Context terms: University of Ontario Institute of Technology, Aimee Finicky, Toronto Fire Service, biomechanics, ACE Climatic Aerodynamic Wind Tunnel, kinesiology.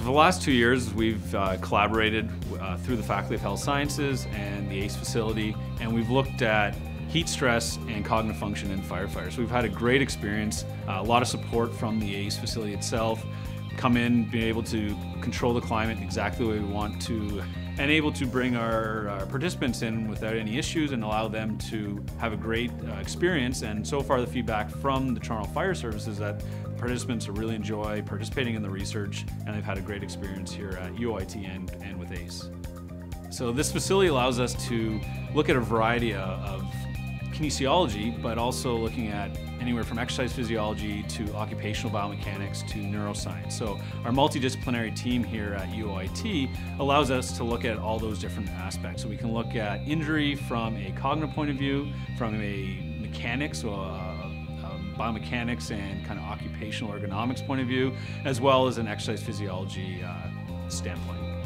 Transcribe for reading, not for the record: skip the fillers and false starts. So for the last 2 years, we've collaborated through the Faculty of Health Sciences and the ACE facility, and we've looked at heat stress and cognitive function in firefighters. We've had a great experience, a lot of support from the ACE facility itself, come in, being able to control the climate exactly the way we want to, and able to bring our participants in without any issues and allow them to have a great experience. And so far the feedback from the Toronto Fire Service is that participants really enjoy participating in the research, and they've had a great experience here at UOIT and with ACE. So this facility allows us to look at a variety of kinesiology, but also looking at anywhere from exercise physiology to occupational biomechanics to neuroscience. So our multidisciplinary team here at UOIT allows us to look at all those different aspects. So we can look at injury from a cognitive point of view, from a mechanics or biomechanics and kind of occupational ergonomics point of view, as well as an exercise physiology standpoint.